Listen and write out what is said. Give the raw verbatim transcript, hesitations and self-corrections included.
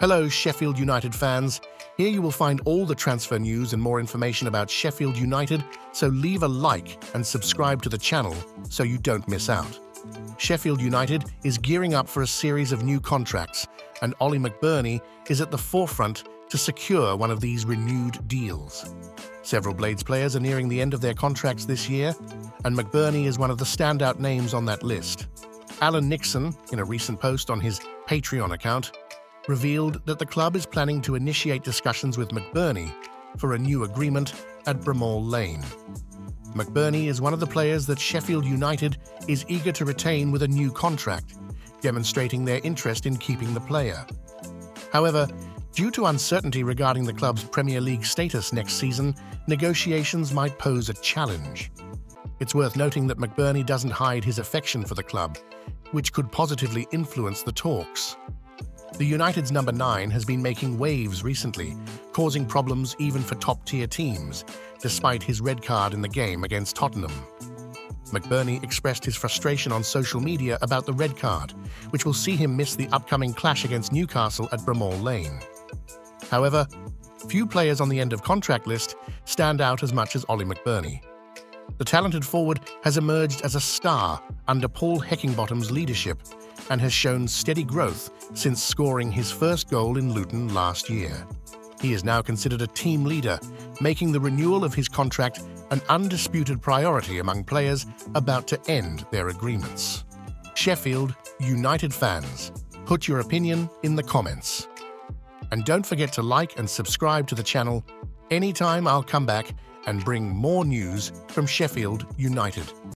Hello, Sheffield United fans. Here you will find all the transfer news and more information about Sheffield United, so leave a like and subscribe to the channel so you don't miss out. Sheffield United is gearing up for a series of new contracts, and Ollie McBurnie is at the forefront to secure one of these renewed deals. Several Blades players are nearing the end of their contracts this year, and McBurnie is one of the standout names on that list. Alan Nixon, in a recent post on his Patreon account, revealed that the club is planning to initiate discussions with McBurnie for a new agreement at Bramall Lane. McBurnie is one of the players that Sheffield United is eager to retain with a new contract, demonstrating their interest in keeping the player. However, due to uncertainty regarding the club's Premier League status next season, negotiations might pose a challenge. It's worth noting that McBurnie doesn't hide his affection for the club, which could positively influence the talks. The United's number nine has been making waves recently, causing problems even for top-tier teams, despite his red card in the game against Tottenham. McBurnie expressed his frustration on social media about the red card, which will see him miss the upcoming clash against Newcastle at Bramall Lane. However, few players on the end-of-contract list stand out as much as Ollie McBurnie. The talented forward has emerged as a star under Paul Heckingbottom's leadership, and has shown steady growth since scoring his first goal in Luton last year. He is now considered a team leader, making the renewal of his contract an undisputed priority among players about to end their agreements. Sheffield United fans, put your opinion in the comments. And don't forget to like and subscribe to the channel. Anytime I'll come back and bring more news from Sheffield United.